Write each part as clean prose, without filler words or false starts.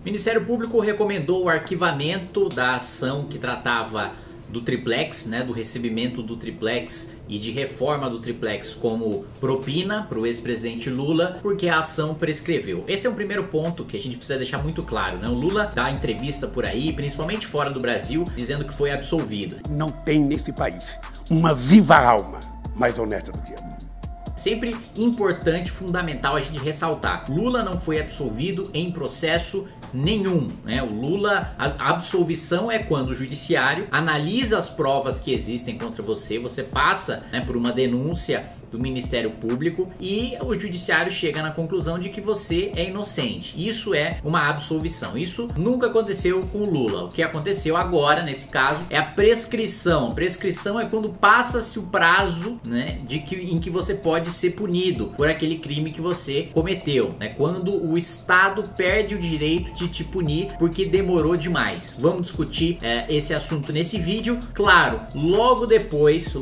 O Ministério Público recomendou o arquivamento da ação que tratava do triplex, né, do recebimento do triplex e de reforma do triplex como propina para o ex-presidente Lula, porque a ação prescreveu. Esse é um primeiro ponto que a gente precisa deixar muito claro, né? O Lula dá entrevista por aí, principalmente fora do Brasil, dizendo que foi absolvido. Não tem nesse país uma viva alma mais honesta do que eu. Sempre importante, fundamental a gente ressaltar. Lula não foi absolvido em processo nenhum, né? O Lula, a absolvição é quando o judiciário analisa as provas que existem contra você, você passa, né, por uma denúncia do Ministério Público e o judiciário chega na conclusão de que você é inocente. Isso é uma absolvição. Isso nunca aconteceu com o Lula. O que aconteceu agora, nesse caso, é a prescrição. A prescrição é quando passa-se o prazo, né, em que você pode ser punido por aquele crime que você cometeu, né? Quando o Estado perde o direito de te punir porque demorou demais. Vamos discutir esse assunto nesse vídeo. Claro, logo depois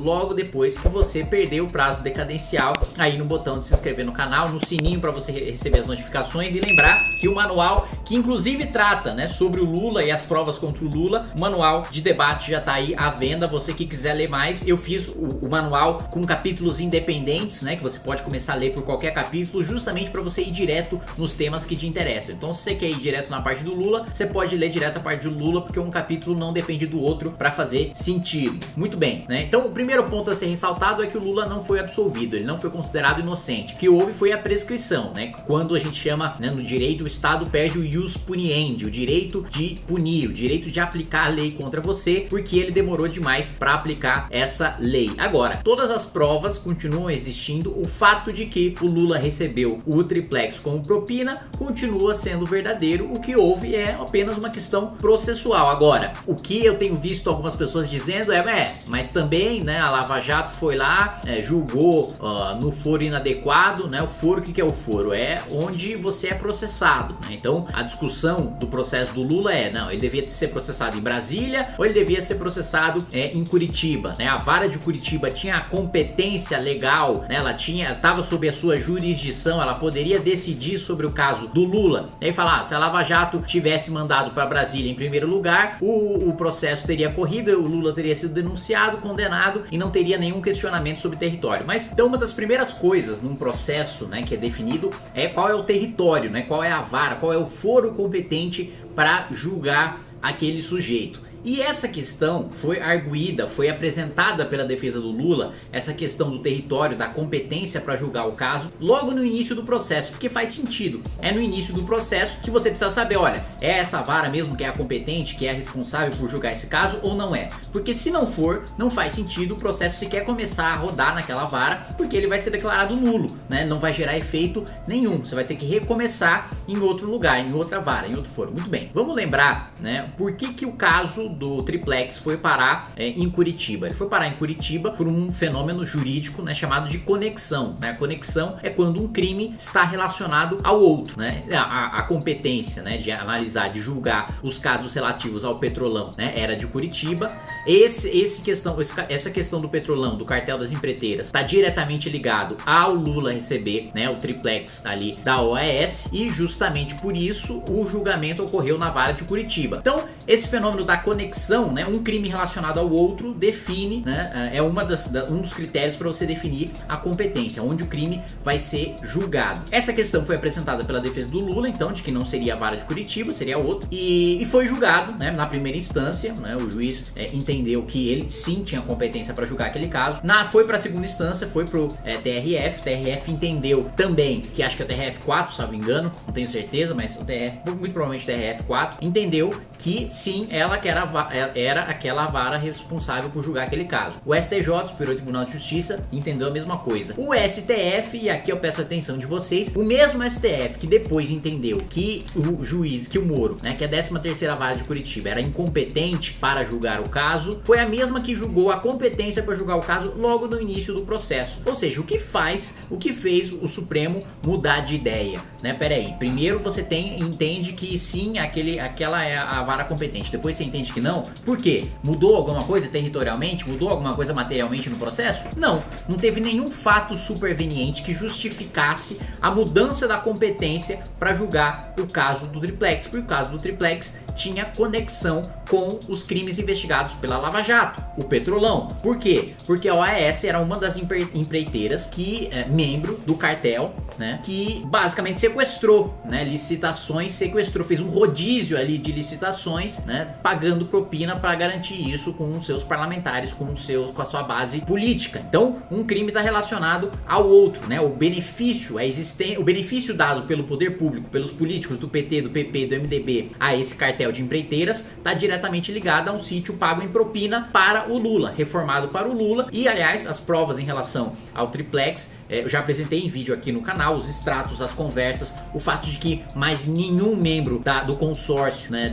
que você perdeu o prazo de cadencial, aí no botão de se inscrever no canal, no sininho para você receber as notificações, e lembrar que o manual, que inclusive trata, né, sobre o Lula e as provas contra o Lula, o manual de debate já tá aí à venda, você que quiser ler mais. Eu fiz o manual com capítulos independentes, né, que você pode começar a ler por qualquer capítulo, justamente para você ir direto nos temas que te interessam. Então, se você quer ir direto na parte do Lula, você pode ler direto a parte do Lula, porque um capítulo não depende do outro para fazer sentido. Muito bem, né? Então, o primeiro ponto a ser ressaltado é que o Lula não foi absolvido, ele não foi considerado inocente. O que houve foi a prescrição, né? Quando a gente chama, né, no direito, o Estado perde o ius puniendi, o direito de punir, o direito de aplicar a lei contra você, porque ele demorou demais para aplicar essa lei. Agora, todas as provas continuam existindo, o fato de que o Lula recebeu o triplex como propina continua sendo verdadeiro, o que houve é apenas uma questão processual. Agora, o que eu tenho visto algumas pessoas dizendo é mas também, né, a Lava Jato foi lá, julgou no foro inadequado, né? O foro, o que é o foro? É onde você é processado, né? Então a discussão do processo do Lula é, não, ele devia ser processado em Brasília ou ele devia ser processado em Curitiba, né? A vara de Curitiba tinha a competência legal, né? Ela estava sob a sua jurisdição, ela poderia decidir sobre o caso do Lula. E aí falar, se a Lava Jato tivesse mandado para Brasília em primeiro lugar, o processo teria corrido, o Lula teria sido denunciado, condenado e não teria nenhum questionamento sobre território. Mas então uma das primeiras coisas num processo, né, que é definido é qual é o território, né, qual é a vara, qual é o foro competente para julgar aquele sujeito. E essa questão foi arguída, foi apresentada pela defesa do Lula, essa questão do território, da competência para julgar o caso, logo no início do processo, porque faz sentido. É no início do processo que você precisa saber, olha, é essa vara mesmo que é a competente, que é a responsável por julgar esse caso ou não é? Porque se não for, não faz sentido o processo sequer começar a rodar naquela vara, porque ele vai ser declarado nulo, né? Não vai gerar efeito nenhum, você vai ter que recomeçar em outro lugar, em outra vara, em outro foro. Muito bem, vamos lembrar, né, por que o caso do triplex foi parar em Curitiba. Ele foi parar em Curitiba por um fenômeno jurídico, né, chamado de conexão, né? A conexão é quando um crime está relacionado ao outro, né? A competência, né, de analisar, de julgar os casos relativos ao Petrolão, né, era de Curitiba. Essa questão do Petrolão, do cartel das empreiteiras, está diretamente ligado ao Lula receber, né, o triplex ali da OAS, e justamente por isso o julgamento ocorreu na vara de Curitiba. Então, esse fenômeno da conexão, né, um crime relacionado ao outro define, né, é um dos critérios para você definir a competência, onde o crime vai ser julgado. Essa questão foi apresentada pela defesa do Lula, então, de que não seria a vara de Curitiba, seria outra, e foi julgado, né, na primeira instância, né, o juiz entendeu que ele sim tinha competência para julgar aquele caso. Foi para a segunda instância, foi para o TRF entendeu também, que acho que é o TRF-4, salvo engano, não tenho certeza, mas o TRF, muito provavelmente o TRF-4, entendeu que sim, ela que era aquela vara responsável por julgar aquele caso. O STJ, Superior Tribunal de Justiça, entendeu a mesma coisa. O STF, e aqui eu peço a atenção de vocês, o mesmo STF que depois entendeu que o juiz, que o Moro, né, que a 13ª vara de Curitiba era incompetente para julgar o caso, foi a mesma que julgou a competência para julgar o caso logo no início do processo. Ou seja, o que fez o Supremo mudar de ideia, né? Peraí, primeiro você entende que sim, aquela é a vara competente, depois você entende que que não. Por quê? Mudou alguma coisa territorialmente? Mudou alguma coisa materialmente no processo? Não. Não teve nenhum fato superveniente que justificasse a mudança da competência para julgar o caso do triplex, porque o caso do triplex tinha conexão com os crimes investigados pela Lava Jato, o Petrolão. Por quê? Porque a OAS era uma das empreiteiras que é membro do cartel, né, que basicamente sequestrou, né, licitações, sequestrou, fez um rodízio ali de licitações, né, pagando propina para garantir isso com os seus parlamentares, com a sua base política. Então, um crime está relacionado ao outro, né? O benefício, o benefício dado pelo poder público, pelos políticos do PT, do PP, do MDB a esse cartel de empreiteiras está diretamente ligado a um sítio pago em propina para o Lula, reformado para o Lula. E, aliás, as provas em relação ao triplex, eu já apresentei em vídeo aqui no canal, os extratos, as conversas, o fato de que mais nenhum membro do consórcio, né,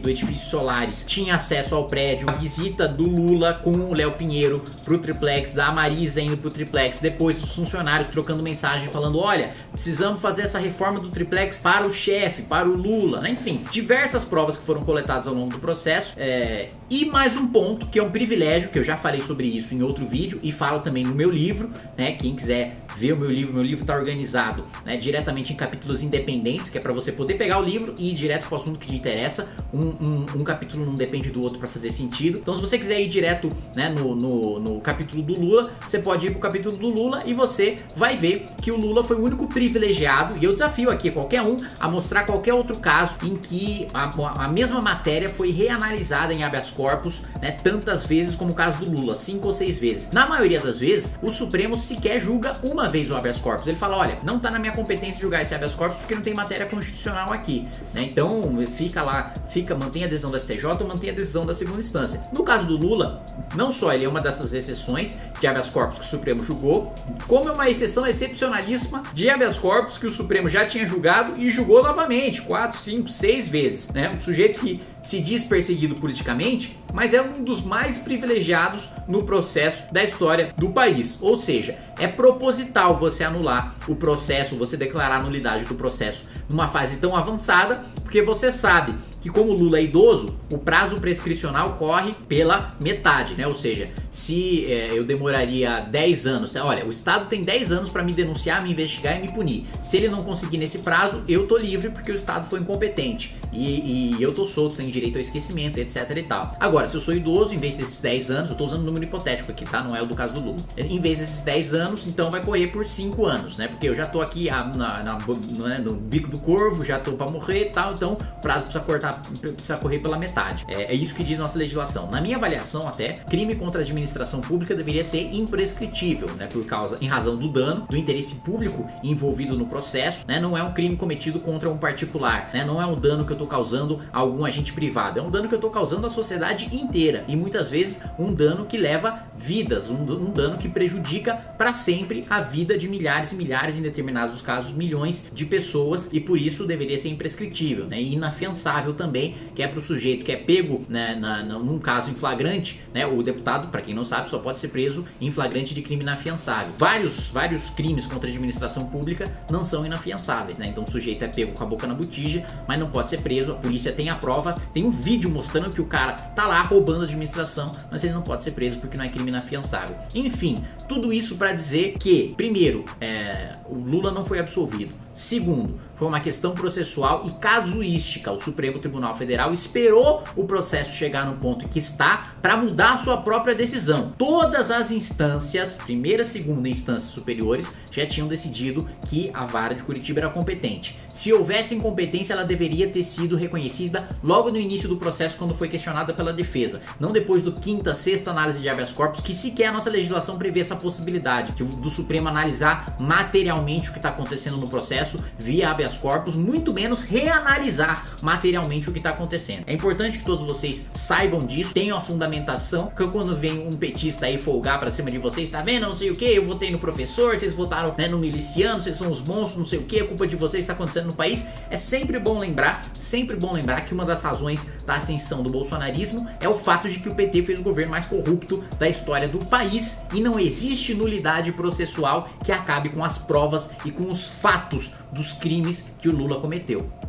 do edifício Solares tinha acesso ao prédio, a visita do Lula com o Léo Pinheiro pro triplex, da Marisa indo pro triplex, depois os funcionários trocando mensagem falando, olha, precisamos fazer essa reforma do triplex para o chefe, para o Lula, né? Enfim, diversas provas que foram coletadas ao longo do processo, e mais um ponto que é um privilégio, que eu já falei sobre isso em outro vídeo e falo também no meu livro, né? Quem quiser ver o meu livro tá organizado, né, diretamente em capítulos independentes, que é para você poder pegar o livro e ir direto pro assunto que te interessa. Um capítulo não depende do outro para fazer sentido. Então, se você quiser ir direto, né, no capítulo do Lula, você pode ir pro capítulo do Lula e você vai ver que o Lula foi o único privilegiado, e eu desafio aqui qualquer um a mostrar qualquer outro caso em que a mesma matéria foi reanalisada em habeas corpus, né, tantas vezes como o caso do Lula, 5 ou 6 vezes. Na maioria das vezes, o Supremo sequer julga uma vez o habeas corpus. Ele fala, olha, não tá na minha competência julgar esse habeas corpus porque não tem matéria constitucional aqui, né? Então, fica lá, mantém a decisão da STJ ou mantém a decisão da segunda instância. No caso do Lula, não só ele é uma dessas exceções de habeas corpus que o Supremo julgou, como é uma exceção excepcionalíssima de habeas corpus que o Supremo já tinha julgado e julgou novamente, 4, 5, 6 vezes, né? Um sujeito que se diz perseguido politicamente, mas é um dos mais privilegiados no processo da história do país. Ou seja, é proposital você anular o processo, você declarar a nulidade do processo numa fase tão avançada, porque você sabe que, como o Lula é idoso, o prazo prescricional corre pela metade, né? Ou seja, se eu demoraria 10 anos, olha, o Estado tem 10 anos para me denunciar, me investigar e me punir. Se ele não conseguir nesse prazo, eu tô livre porque o Estado foi incompetente e eu tô solto, tenho direito ao esquecimento, etc e tal. Agora, se eu sou idoso, em vez desses 10 anos, eu tô usando um número hipotético aqui, tá? Não é o do caso do Lula. Em vez desses 10 anos, então vai correr por 5 anos, né? Porque eu já tô aqui no bico do corvo, já tô pra morrer e tal, então o prazo precisa correr pela metade. É isso que diz nossa legislação. Na minha avaliação, até, crime contra a administração pública deveria ser imprescritível, né, em razão do dano, do interesse público envolvido no processo, né? Não é um crime cometido contra um particular, né? Não é um dano que eu tô causando a algum agente privado, é um dano que eu tô causando à sociedade inteira, e muitas vezes um dano que leva vidas, um dano que prejudica para sempre a vida de milhares e milhares, em determinados casos milhões de pessoas, e por isso deveria ser imprescritível, né? E inafiançável também, que é para o sujeito que é pego, né, num caso em flagrante, né? O deputado, para quem não sabe, só pode ser preso em flagrante de crime inafiançável. Vários crimes contra a administração pública não são inafiançáveis, né? Então o sujeito é pego com a boca na botija, mas não pode ser preso, a polícia tem a prova, tem um vídeo mostrando que o cara tá lá roubando a administração, mas ele não pode ser preso porque não é crime inafiançável. Enfim, tudo isso para dizer que, primeiro, o Lula não foi absolvido. Segundo, foi uma questão processual e casuística. O Supremo Tribunal Federal esperou o processo chegar no ponto que está para mudar a sua própria decisão. Todas as instâncias, primeira, segunda e instâncias superiores, já tinham decidido que a vara de Curitiba era competente. Se houvesse incompetência, ela deveria ter sido reconhecida logo no início do processo, quando foi questionada pela defesa, não depois do 5ª, 6ª análise de habeas corpus, que sequer a nossa legislação prevê essa possibilidade do Supremo analisar materialmente o que está acontecendo no processo via habeas corpus, muito menos reanalisar materialmente o que está acontecendo. É importante que todos vocês saibam disso, tenham a fundamentação, porque quando vem um petista aí folgar pra cima de vocês, tá vendo, não sei o que, eu votei no professor, vocês votaram, né, no miliciano, vocês são os monstros, não sei o que, a culpa de vocês está acontecendo no país. É sempre bom lembrar que uma das razões da ascensão do bolsonarismo é o fato de que o PT fez o governo mais corrupto da história do país, e não existe nulidade processual que acabe com as provas e com os fatos dos crimes que o Lula cometeu.